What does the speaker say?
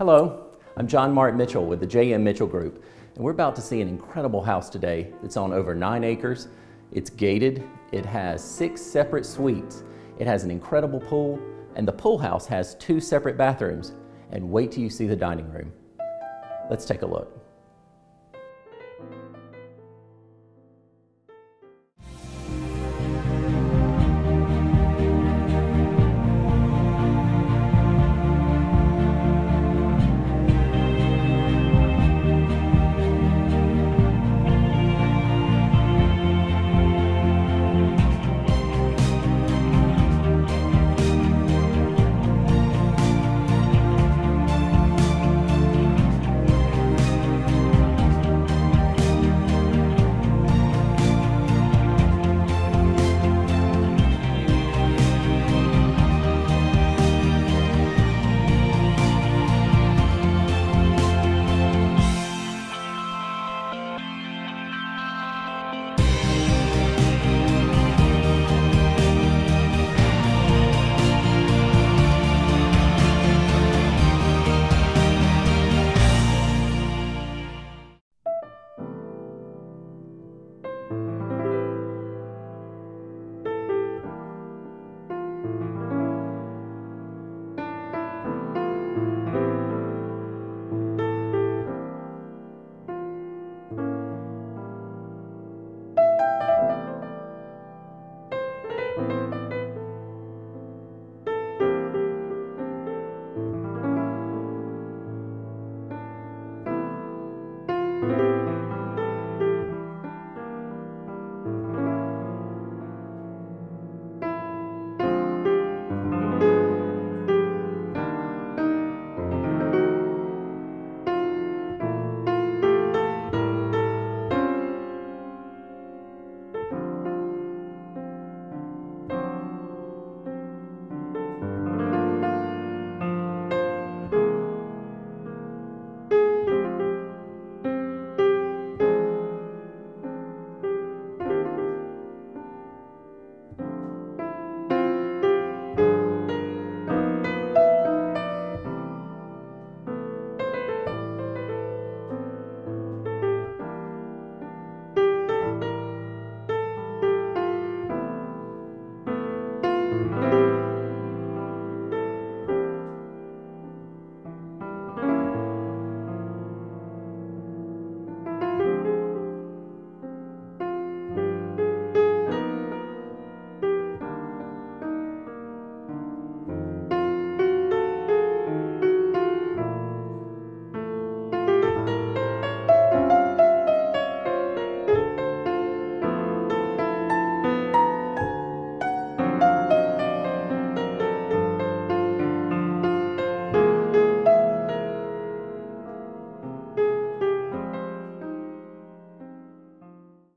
Hello, I'm John Mark Mitchell with the JM Mitchell Group, and we're about to see an incredible house today. It's on over 9 acres, it's gated, it has 6 separate suites, it has an incredible pool, and the pool house has 2 separate bathrooms. And wait till you see the dining room. Let's take a look.